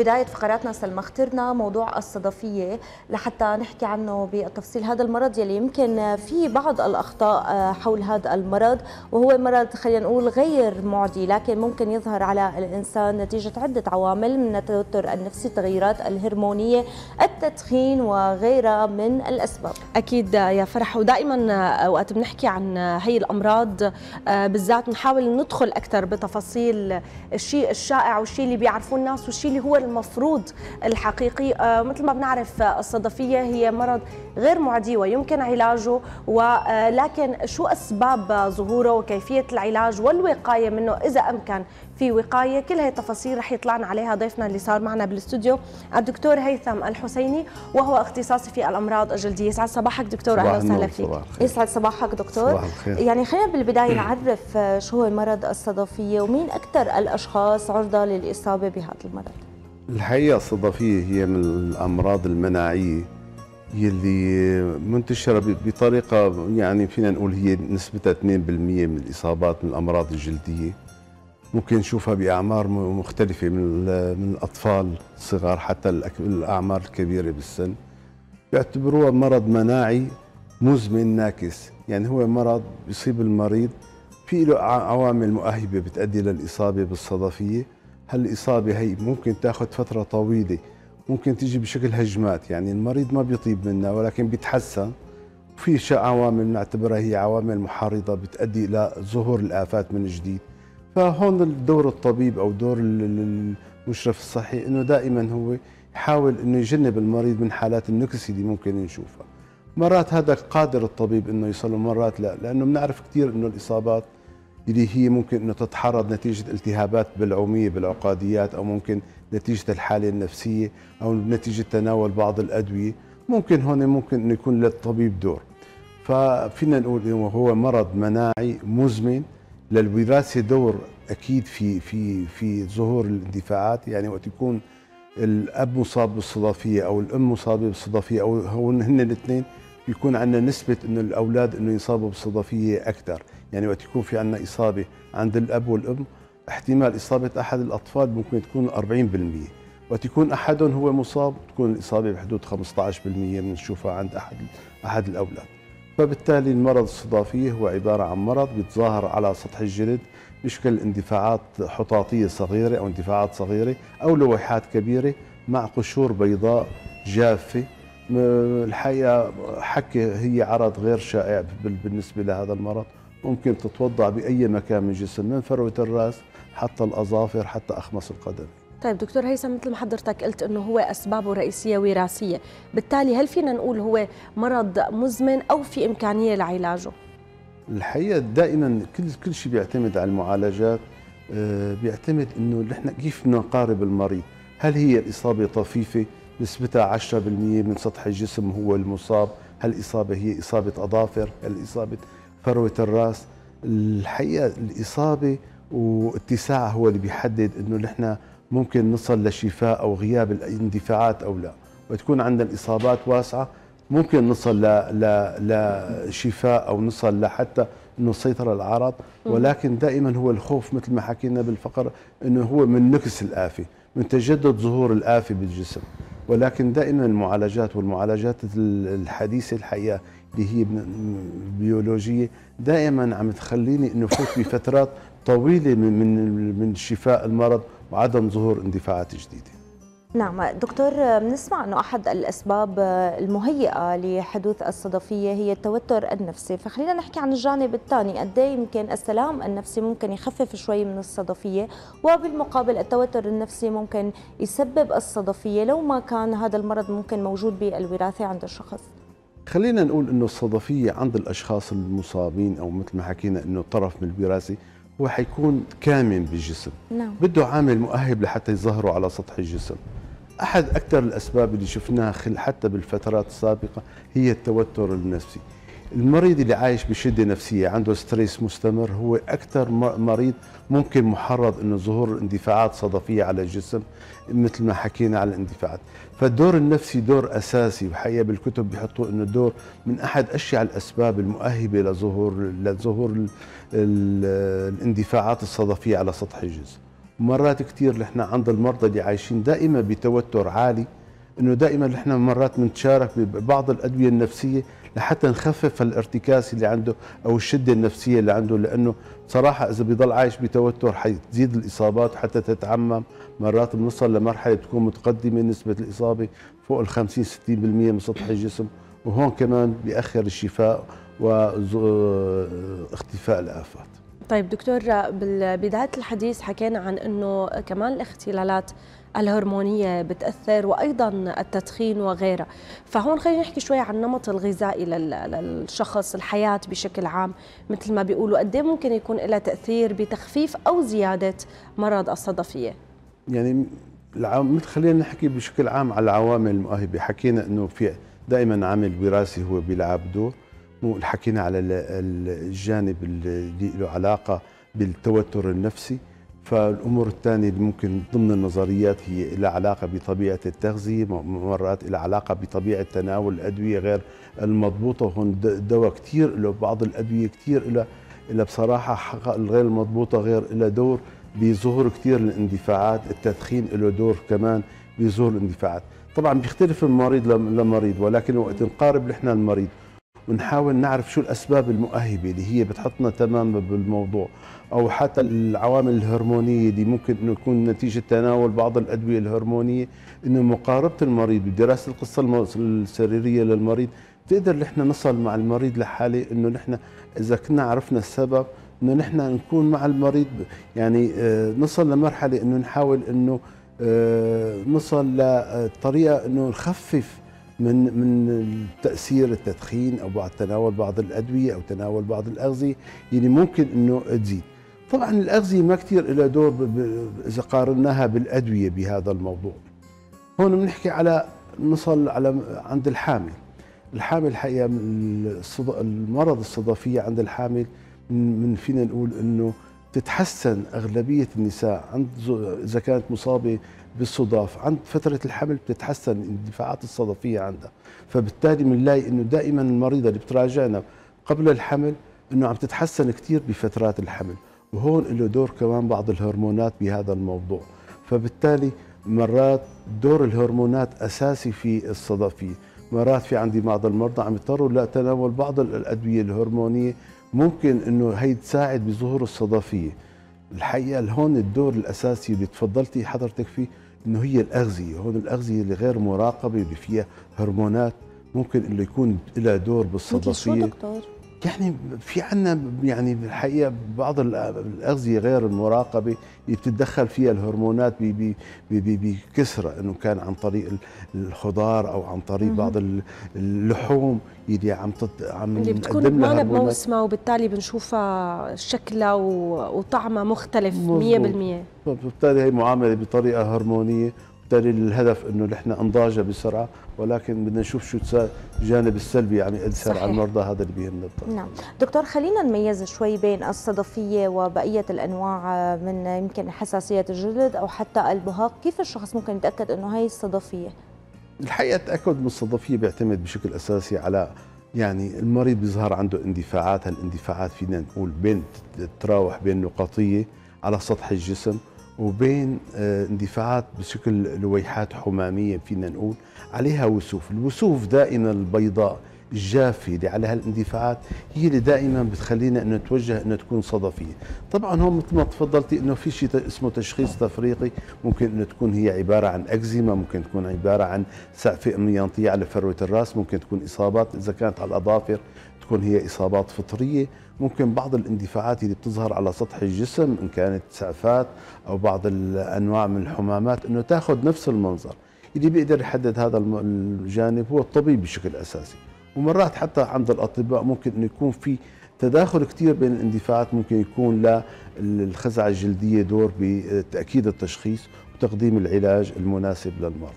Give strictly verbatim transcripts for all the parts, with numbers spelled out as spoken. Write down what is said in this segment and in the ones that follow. بداية فقراتنا سلمى اخترنا موضوع الصدفية لحتى نحكي عنه بالتفصيل. هذا المرض يلي يمكن في بعض الأخطاء حول هذا المرض، وهو مرض خلينا نقول غير معدي، لكن ممكن يظهر على الإنسان نتيجة عدة عوامل من التوتر النفسي، التغيرات الهرمونية، التدخين وغيرها من الأسباب. أكيد يا فرح، ودائما وقت بنحكي عن هي الأمراض بالذات نحاول ندخل أكثر بتفاصيل الشيء الشائع والشيء اللي بيعرفوه الناس والشيء اللي هو المفروض الحقيقي. مثل ما بنعرف الصدفية هي مرض غير معدي ويمكن علاجه، ولكن شو أسباب ظهوره وكيفية العلاج والوقاية منه إذا أمكن في وقاية؟ كل هاي التفاصيل رح يطلعنا عليها ضيفنا اللي صار معنا بالاستوديو الدكتور هيثم الحسيني، وهو اختصاصي في الأمراض الجلدية. يسعد صباحك دكتور، أهلا وسهلا فيك. يسعد صباحك دكتور. صباح الخير. يعني خلينا بالبداية نعرف شو هو مرض الصدفية ومين أكثر الأشخاص عرضة للإصابة بهذا المرض. الحقيقة الصدفية هي من الأمراض المناعية يلي منتشرة بطريقة يعني فينا نقول هي نسبتها اثنين بالمئة من الإصابات من الأمراض الجلدية. ممكن نشوفها بأعمار مختلفة من من الأطفال الصغار حتى الأعمار الكبيرة بالسن. بيعتبروها مرض مناعي مزمن ناكس، يعني هو مرض بيصيب المريض في له عوامل مؤهبة بتؤدي للإصابة بالصدفية. هالإصابة هي ممكن تاخذ فترة طويلة، ممكن تيجي بشكل هجمات، يعني المريض ما بيطيب منها ولكن بيتحسن. وفي عوامل نعتبرها هي عوامل محارضة بتؤدي إلى ظهور الآفات من جديد. فهون دور الطبيب أو دور المشرف الصحي إنه دائما هو يحاول إنه يجنب المريض من حالات النكسة اللي ممكن نشوفها. مرات هذا قادر الطبيب إنه يصله، مرات لا، لأنه بنعرف كثير إنه الإصابات اللي هي ممكن إنه تتعرض نتيجة التهابات بالعومية بالعقاديات، أو ممكن نتيجة الحالة النفسية، أو نتيجة تناول بعض الأدوية، ممكن هون ممكن إنه يكون للطبيب دور. ففينا نقول إنه هو مرض مناعي مزمن. للوراثة دور أكيد في في في ظهور الاندفاعات، يعني وقت يكون الأب مصاب بالصدفية أو الأم مصابة بالصدفية أو هون هن الاثنين، بيكون عندنا نسبة إنه الأولاد إنه يصابوا بالصدفية أكثر. يعني وقت يكون في عندنا إصابة عند الأب والأم، احتمال إصابة أحد الأطفال ممكن تكون أربعين بالمئة، وقت يكون أحدهم هو مصاب تكون الإصابة بحدود خمسة عشر بالمئة بنشوفها عند أحد أحد الأولاد. فبالتالي المرض الصدفي هو عبارة عن مرض بيتظاهر على سطح الجلد بشكل اندفاعات حطاطية صغيرة أو اندفاعات صغيرة أو لويحات كبيرة مع قشور بيضاء جافة. الحقيقة حكي هي عرض غير شائع بالنسبة لهذا المرض، ممكن تتوضع بأي مكان من الجسم من فروة الرأس حتى الأظافر حتى أخمص القدم. طيب دكتور هيثم، مثل ما حضرتك قلت انه هو اسبابه رئيسيه وراثيه، بالتالي هل فينا نقول هو مرض مزمن او في امكانيه لعلاجه؟ الحقيقه دائما كل كل شيء بيعتمد على المعالجات، بيعتمد انه نحن كيف بدنا نقارب المريض، هل هي الاصابه طفيفه نسبتها عشرة بالمئة من سطح الجسم هو المصاب، هل الاصابه هي اصابه اظافر، هل اصابه فروه الراس؟ الحقيقه الاصابه واتساعها هو اللي بيحدد انه نحن ممكن نصل لشفاء أو غياب الاندفاعات أو لا. وتكون عندنا الإصابات واسعة ممكن نصل لشفاء أو نصل لحتى أنه سيطرة الأعراض، ولكن دائما هو الخوف مثل ما حكينا بالفقرة أنه هو من نكس الآفة، من تجدد ظهور الآفة بالجسم. ولكن دائما المعالجات والمعالجات الحديثة الحقيقة اللي هي بيولوجية دائما عم تخليني أنه فوت بفترات طويلة من من شفاء المرض وعدم ظهور اندفاعات جديدة. نعم دكتور، بنسمع أنه أحد الأسباب المهيئة لحدوث الصدفية هي التوتر النفسي، فخلينا نحكي عن الجانب الثاني. قد ايه يمكن السلام النفسي ممكن يخفف شوي من الصدفية، وبالمقابل التوتر النفسي ممكن يسبب الصدفية لو ما كان هذا المرض ممكن موجود بالوراثة عند الشخص؟ خلينا نقول أنه الصدفية عند الأشخاص المصابين أو مثل ما حكينا أنه طرف من الوراثة هو حيكون كامن بالجسم. نعم. بده عامل مؤهب لحتى يظهروا على سطح الجسم. أحد أكثر الأسباب اللي شفناها حتى بالفترات السابقة هي التوتر النفسي. المريض اللي عايش بشدة نفسية عنده ستريس مستمر هو أكثر مريض ممكن محرض إنه ظهور اندفاعات صدفية على الجسم مثل ما حكينا على الاندفاعات. فالدور النفسي دور أساسي، وحقيقة بالكتب بيحطوا إنه دور من أحد أشياء الأسباب المؤهبة لظهور لظهور الاندفاعات الصدفية على سطح الجسم. مرات كثير نحن عند المرضى اللي عايشين دائما بتوتر عالي، انه دائما نحن مرات بنتشارك ببعض الادويه النفسيه لحتى نخفف الارتكاز اللي عنده او الشده النفسيه اللي عنده، لانه بصراحه اذا بيضل عايش بتوتر حتزيد الاصابات حتى تتعمم، مرات بنوصل لمرحله بتكون متقدمه نسبه الاصابه فوق ال خمسين ستين بالمئة من سطح الجسم، وهون كمان بيأخر الشفاء واختفاء الآفات. طيب دكتور، بالبداية الحديث حكينا عن أنه كمان الاختلالات الهرمونية بتأثر وأيضا التدخين وغيرها، فهون خلينا نحكي شوي عن النمط الغذائي للشخص، الحياة بشكل عام مثل ما بيقولوا، قد ايه ممكن يكون لها تأثير بتخفيف أو زيادة مرض الصدفية؟ يعني العوامل، خلينا نحكي بشكل عام على العوامل المؤهبة. حكينا أنه في دائما عامل وراثي هو بيلعب دور، حكينا على الجانب اللي له علاقه بالتوتر النفسي، فالامور الثانيه اللي ممكن ضمن النظريات هي لها علاقه بطبيعه التغذيه، مرات لها علاقه بطبيعه تناول الادويه غير المضبوطه، وهون دواء كثير له، بعض الادويه كثير له اللي بصراحه الغير المضبوطه غير له دور بظهور كثير الاندفاعات، التدخين له دور كمان بظهور الاندفاعات. طبعا بيختلف من مريض لمريض، ولكن وقت نقارب نحن المريض ونحاول نعرف شو الأسباب المؤهبة اللي هي بتحطنا تماما بالموضوع، أو حتى العوامل الهرمونية اللي ممكن إنه يكون نتيجة تناول بعض الأدوية الهرمونية، إنه مقاربة المريض ودراسة القصة السريرية للمريض بتقدر نحن نصل مع المريض لحالة إنه نحن إذا كنا عرفنا السبب إنه نحن نكون مع المريض، يعني نصل لمرحلة إنه نحاول إنه نصل لطريقة إنه نخفف من من تأثير التدخين او بعد تناول بعض الادويه او تناول بعض الاغذيه اللي ممكن انه تزيد. طبعا الاغذيه ما كثير لها دور اذا قارناها بالادويه بهذا الموضوع. هون بنحكي على نصل على عند الحامل. الحامل الحقيقه المرض الصدفيه عند الحامل من فينا نقول انه تتحسن اغلبيه النساء عند اذا كانت مصابه بالصداف عند فترة الحمل بتتحسن الاندفاعات الصدفية عندها، فبالتالي بنلاقي انه دائما المريضة اللي بتراجعنا قبل الحمل انه عم تتحسن كثير بفترات الحمل، وهون له دور كمان بعض الهرمونات بهذا الموضوع، فبالتالي مرات دور الهرمونات اساسي في الصدفية. مرات في عندي بعض المرضى عم يضطروا لتناول بعض الأدوية الهرمونية ممكن انه هي تساعد بظهور الصدفية. الحقيقه هون الدور الاساسي اللي تفضلتي حضرتك فيه انه هي الاغذيه، هون الاغذيه اللي غير مراقبه اللي فيها هرمونات ممكن انه يكون لها دور بالصدفيه. مثل شو دكتور؟ يعني في عندنا يعني بالحقيقه بعض الاغذيه غير المراقبه اللي بتتدخل فيها الهرمونات بكثره، انه كان عن طريق الخضار او عن طريق بعض اللحوم اللي عم عم اللي بتكون معنا بموسمها، وبالتالي بنشوفها شكلها وطعمها مختلف مية بالمية. وبالتالي هي معامله بطريقه هرمونيه، وبالتالي الهدف انه نحن انضاجها بسرعه، ولكن بدنا نشوف شو الجانب السلبي عم يأثر على المرضى، هذا اللي بيهمنا. نعم دكتور، خلينا نميز شوي بين الصدفيه وبقيه الانواع من يمكن حساسيه الجلد او حتى البهاق، كيف الشخص ممكن يتاكد انه هي الصدفيه؟ الحقيقه التاكد من الصدفيه بيعتمد بشكل اساسي على يعني المريض بيظهر عنده اندفاعات، هالاندفاعات فينا نقول بين تتراوح بين نقطيه على سطح الجسم وبين اندفاعات بشكل لويحات حماميه فينا نقول عليها وسوف، الوسوف دائما البيضاء الجافه اللي عليها الاندفاعات هي اللي دائما بتخلينا انه نتوجه انه تكون صدفيه، طبعا هون مثل ما تفضلتي انه في شيء اسمه تشخيص تفريقي، ممكن انه تكون هي عباره عن اكزيما، ممكن تكون عباره عن سقفه اميانطيه على فروه الراس، ممكن تكون اصابات اذا كانت على الاظافر تكون هي اصابات فطريه، ممكن بعض الاندفاعات اللي بتظهر على سطح الجسم ان كانت سقفات او بعض الانواع من الحمامات انه تاخذ نفس المنظر، اللي بيقدر يحدد هذا الجانب هو الطبيب بشكل اساسي، ومرات حتى عند الاطباء ممكن انه يكون في تداخل كثير بين الاندفاعات، ممكن يكون للخزعه الجلديه دور بتاكيد التشخيص وتقديم العلاج المناسب للمرضى.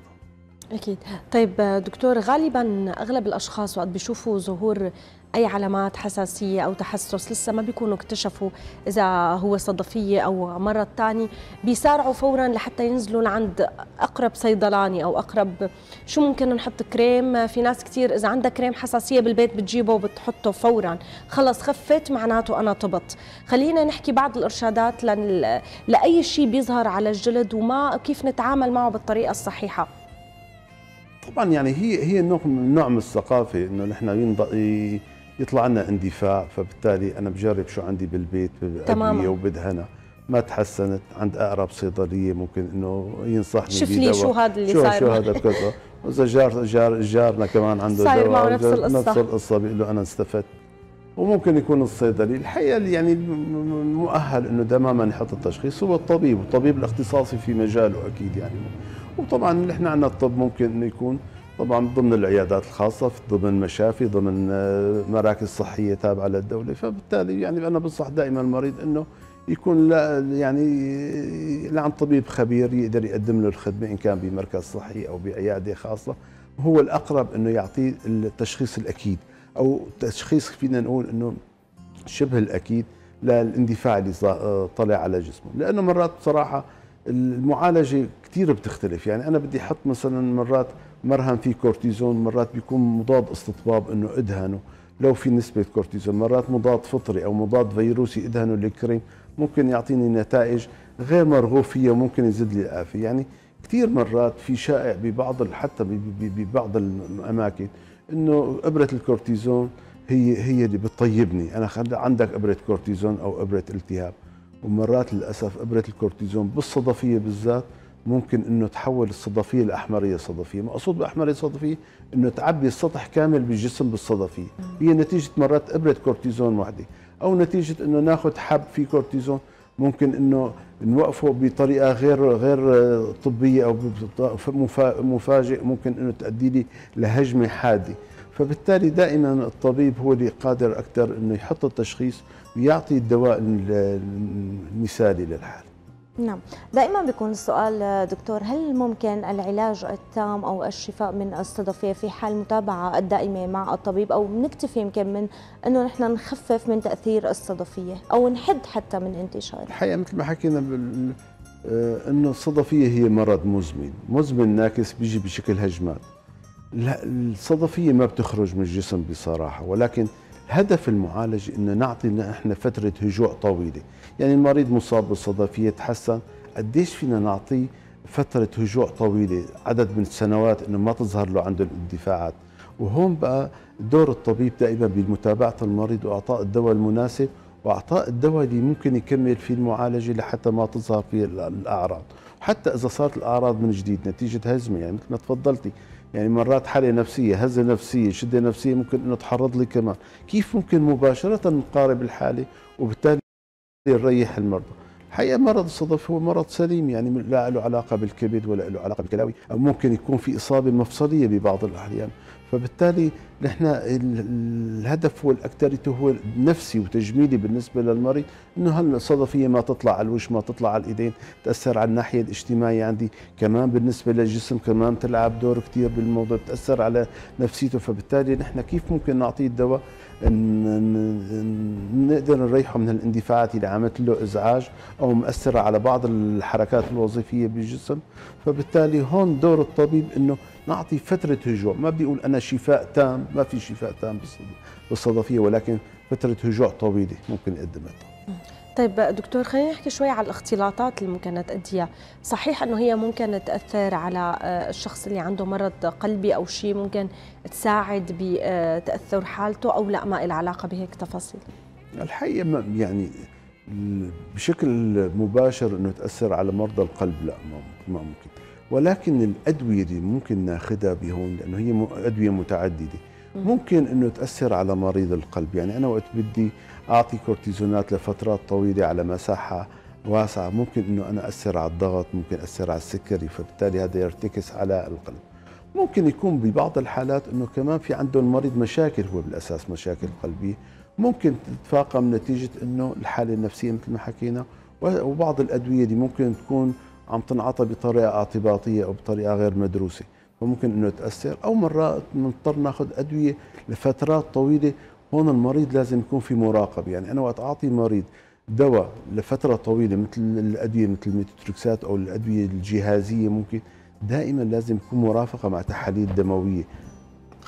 أكيد. طيب دكتور، غالبا أغلب الأشخاص وقت بيشوفوا ظهور أي علامات حساسية أو تحسس لسه ما بيكونوا اكتشفوا إذا هو صدفية أو مرض تاني، بيسارعوا فورا لحتى ينزلوا لعند أقرب صيدلاني أو أقرب، شو ممكن نحط كريم؟ في ناس كتير إذا عندها كريم حساسية بالبيت بتجيبه وبتحطه فورا، خلص خفت معناته أنا طبت. خلينا نحكي بعض الإرشادات لن... لأي شيء بيظهر على الجلد وما كيف نتعامل معه بالطريقة الصحيحة. طبعا يعني هي هي نوع من نوع من الثقافه، انه نحن يطلع لنا اندفاع، فبالتالي انا بجرب شو عندي بالبيت بالادويه وبدهنها، ما تحسنت عند اقرب صيدليه ممكن انه ينصحني بدواء، شوف لي شو هذا اللي صاير، شو هذا كذا. واذا جار جار جارنا كمان عنده صاير معه نفس القصه نفس القصه بيقول له انا استفدت. وممكن يكون الصيدلي الحقيقه يعني المؤهل انه تماما يحط التشخيص هو الطبيب، والطبيب الاختصاصي في مجاله اكيد يعني. وطبعا نحن عندنا الطب ممكن انه يكون طبعا ضمن العيادات الخاصه، ضمن مشافي، ضمن مراكز صحيه تابعه للدوله، فبالتالي يعني انا بنصح دائما المريض انه يكون لا يعني لعند طبيب خبير يقدر يقدم له الخدمه، ان كان بمركز صحي او بعياده خاصه، هو الاقرب انه يعطيه التشخيص الاكيد او تشخيص فينا نقول انه شبه الاكيد للاندفاع اللي طلع على جسمه، لانه مرات بصراحه المعالجه كثير بتختلف، يعني انا بدي احط مثلا مرات مرهم فيه كورتيزون، مرات بيكون مضاد استطباب انه ادهنه لو في نسبه كورتيزون، مرات مضاد فطري او مضاد فيروسي ادهنه للكريم، ممكن يعطيني نتائج غير مرغوب فيها وممكن يزيد لي الآفة. يعني كثير مرات في شائع ببعض حتى ببعض الاماكن انه ابره الكورتيزون هي هي اللي بتطيبني، انا عندك ابره كورتيزون او ابره التهاب. ومرات للاسف ابره الكورتيزون بالصدفيه بالذات ممكن انه تحول الصدفيه لاحمريه صدفيه، مقصود باحمريه صدفيه انه تعبي السطح كامل بالجسم بالصدفيه، هي نتيجه مرات ابره كورتيزون وحده، او نتيجه انه ناخذ حب في كورتيزون ممكن انه نوقفه بطريقه غير غير طبيه او مفاجئ، ممكن انه تؤدي لي لهجمه حاده. فبالتالي دائما الطبيب هو اللي قادر اكثر انه يحط التشخيص ويعطي الدواء المثالي للحاله. نعم، دائما بيكون السؤال دكتور، هل ممكن العلاج التام او الشفاء من الصدفيه في حال متابعه الدائمه مع الطبيب، او بنكتفي يمكن من انه نحن نخفف من تاثير الصدفيه او نحد حتى من انتشاره؟ الحقيقه مثل ما حكينا بال... انه الصدفيه هي مرض مزمن، مزمن ناكس بيجي بشكل هجمات. لا، الصدفيه ما بتخرج من الجسم بصراحه، ولكن هدف المعالجه انه نعطي نحن فتره هجوء طويله، يعني المريض مصاب بالصدفيه تحسن، قديش فينا نعطيه فتره هجوء طويله، عدد من السنوات انه ما تظهر له عنده الاندفاعات، وهون بقى دور الطبيب دائما بمتابعه المريض واعطاء الدواء المناسب، واعطاء الدواء اللي ممكن يكمل فيه المعالجه لحتى ما تظهر فيه الاعراض، وحتى اذا صارت الاعراض من جديد نتيجه هزمه، يعني مثل ما تفضلتي يعني مرات حالة نفسية، هزة نفسية، شدة نفسية ممكن انه تحرض لي كمان، كيف ممكن مباشرة نقارب الحالة وبالتالي نريح المرضى؟ الحقيقة مرض الصدفة هو مرض سليم، يعني لا له علاقة بالكبد ولا له علاقة بالكلاوي، أو ممكن يكون في إصابة مفصلية ببعض الأحيان، فبالتالي نحن الهدف هو الأكتريته هو نفسي وتجميلي بالنسبة للمريض، إنه هالصدفية ما تطلع على الوش، ما تطلع على الإيدين، تأثر على الناحية الاجتماعية عندي، كمان بالنسبة للجسم كمان تلعب دور كتير بالموضوع، بتأثر على نفسيته، فبالتالي نحن كيف ممكن نعطيه الدواء نقدر نريحه من الاندفاعات اللي عملت له إزعاج أو مؤثرة على بعض الحركات الوظيفية بالجسم، فبالتالي هون دور الطبيب إنه نعطي فترة هجوع، ما بدي أقول أنا شفاء تام، ما في شفاء تام بالصدفية، ولكن فترة هجوع طويلة ممكن نقدمها. طيب دكتور، خلينا نحكي شوي على الاختلاطات اللي ممكن تأديها، صحيح أنه هي ممكن تأثر على الشخص اللي عنده مرض قلبي أو شيء ممكن تساعد بتأثر حالته، أو لا ما لها علاقة بهيك تفاصيل؟ الحقيقة يعني بشكل مباشر أنه تأثر على مرضى القلب لا، ما ممكن، ولكن الأدوية اللي ممكن ناخدها بهون لأنه هي أدوية متعددة ممكن أنه تأثر على مريض القلب، يعني أنا وقت بدي أعطي كورتيزونات لفترات طويلة على مساحة واسعة ممكن أنه أنا أثر على الضغط، ممكن أثر على السكري، فبالتالي هذا يرتكز على القلب. ممكن يكون ببعض الحالات أنه كمان في عنده المريض مشاكل، هو بالأساس مشاكل قلبية ممكن تتفاقم نتيجة أنه الحالة النفسية مثل ما حكينا، وبعض الأدوية اللي ممكن تكون عم تنعطى بطريقة اعتباطية أو بطريقة غير مدروسة، وممكن انه يتاثر، او مرات نضطر ناخذ ادويه لفترات طويله. هون المريض لازم يكون في مراقب، يعني انا وقت اعطي مريض دواء لفتره طويله مثل الادويه مثل الميتوتركسات او الادويه الجهازيه، ممكن دائما لازم يكون مرافقه مع تحاليل دمويه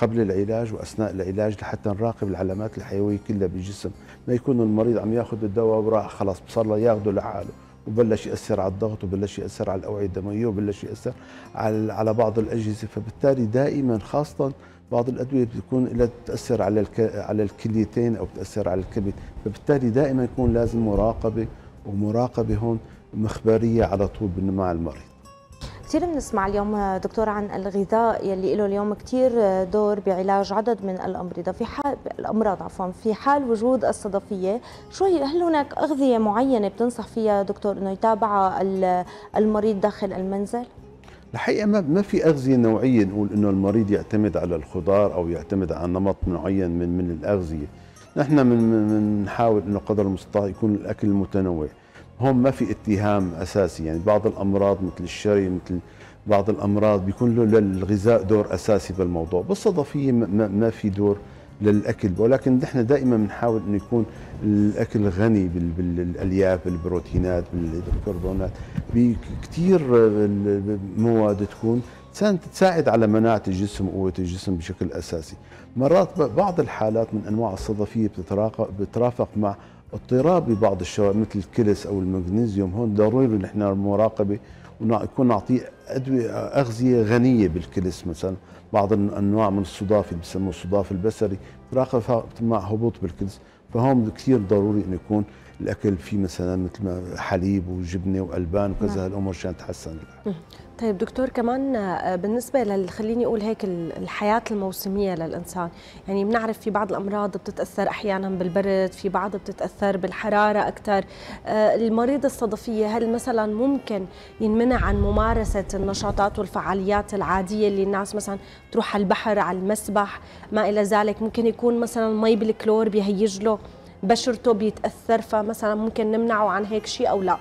قبل العلاج واثناء العلاج لحتى نراقب العلامات الحيويه كلها بالجسم. ما يكون المريض عم ياخذ الدواء وراح خلاص صار له ياخذه لحاله وبلش ياثر على الضغط وبلش ياثر على الاوعيه الدمويه وبلش ياثر على على بعض الاجهزه، فبالتالي دائما خاصه بعض الادويه بتكون لها تاثر على الك... على الكليتين او بتاثر على الكبد، فبالتالي دائما يكون لازم مراقبه، ومراقبه هون مخبريه على طول مع المريض. كثير بنسمع اليوم دكتور عن الغذاء يلي له اليوم كثير دور بعلاج عدد من الامراض، في حال الامراض عفوا في حال وجود الصدفيه، شو هي هل هناك اغذيه معينه بتنصح فيها دكتور انه يتابعها المريض داخل المنزل؟ الحقيقه ما ما في اغذيه نوعيه نقول انه المريض يعتمد على الخضار او يعتمد على نمط معين من من الاغذيه، نحن بنحاول انه قدر المستطاع يكون الاكل متنوع. هون ما في اتهام اساسي، يعني بعض الامراض مثل الشري مثل بعض الامراض بيكون له للغذاء دور اساسي بالموضوع، بالصدفيه ما في دور للاكل، ولكن نحن دائما بنحاول انه يكون الاكل غني بالالياف بالبروتينات بالكربونات بكثير مواد تكون تساعد على مناعه الجسم وقوه الجسم بشكل اساسي. مرات بعض الحالات من انواع الصدفيه بتترافق مع اضطراب ببعض الشوائب مثل الكلس او المغنيسيوم، هون ضروري نحن مراقبه ونكون نعطيه ادويه اغذيه غنيه بالكلس، مثلا بعض الانواع من الصداف اللي بسموه الصداف البصري تراقب مع هبوط بالكلس، فهون كثير ضروري انه يكون الاكل فيه مثلا مثل حليب وجبنه والبان وكذا هالامور عشان تحسن. طيب دكتور، كمان بالنسبه لل خليني اقول هيك الحياه الموسميه للانسان، يعني بنعرف في بعض الامراض بتتاثر احيانا بالبرد، في بعض بتتاثر بالحراره اكثر، المريض الصدفيه هل مثلا ممكن ينمنع عن ممارسه النشاطات والفعاليات العاديه اللي الناس مثلا تروح على البحر على المسبح ما الى ذلك، ممكن يكون مثلا مي بالكلور بيهيج له بشرته بيتاثر، فمثلا ممكن نمنعه عن هيك شيء او لا؟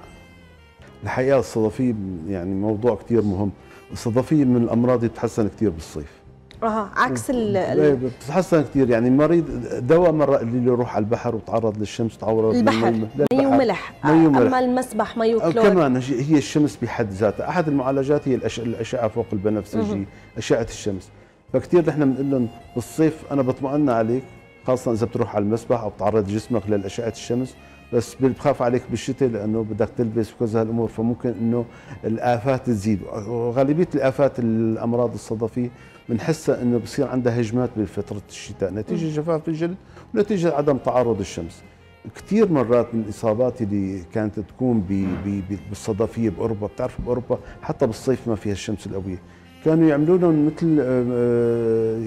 الحقيقه الصدفيه يعني موضوع كثير مهم، الصدفيه من الامراض بتتحسن كثير بالصيف. اها عكس ال بتتحسن كثير، يعني المريض دواء مره اللي يروح على البحر وتعرض للشمس تعرض البحر مي وملح، اما المسبح مي وكلور، كمان هي الشمس بحد ذاتها، احد المعالجات هي الاشعه فوق البنفسجي اشعه الشمس، فكثير نحن بنقول لهم بالصيف انا بطمئن عليك خاصة إذا بتروح على المسبح أو بتعرض جسمك لأشعة الشمس، بس بخاف عليك بالشتاء لأنه بدك تلبس وكذا هالأمور، فممكن إنه الآفات تزيد، وغالبية الآفات الأمراض الصدفية بنحسها إنه بصير عندها هجمات بفترة الشتاء نتيجة جفاف الجلد ونتيجة عدم تعرض الشمس. كثير مرات من الإصابات اللي كانت تكون بي بي بالصدفية بأوروبا، بتعرف بأوروبا حتى بالصيف ما فيها الشمس القوية، كانوا يعملوا لهم مثل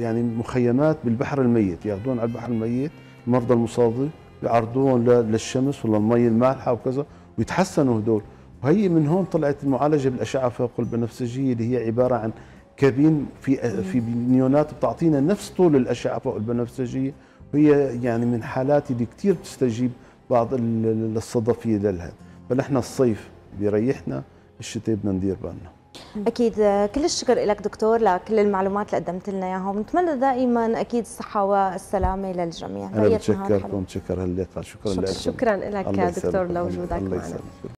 يعني مخيمات بالبحر الميت، ياخذون على البحر الميت المرضى المصابين بيعرضوهم للشمس ولا المي المالحه وكذا ويتحسنوا هدول، وهي من هون طلعت المعالجه بالاشعه فوق البنفسجيه اللي هي عباره عن كابين في في نيونات بتعطينا نفس طول الاشعه فوق البنفسجيه، وهي يعني من حالات اللي كثير بتستجيب بعض الصدفيه لها، فنحن الصيف بيريحنا الشتاء بدنا ندير بالنا. أكيد كل الشكر لك دكتور لكل المعلومات اللي قدمت لنا إياها، ونتمنى دائما أكيد الصحة والسلامة للجميع. أنا بتشكركم، بتشكر هاللقاء، شكرا لك. شكرا لك دكتور لوجودك معنا.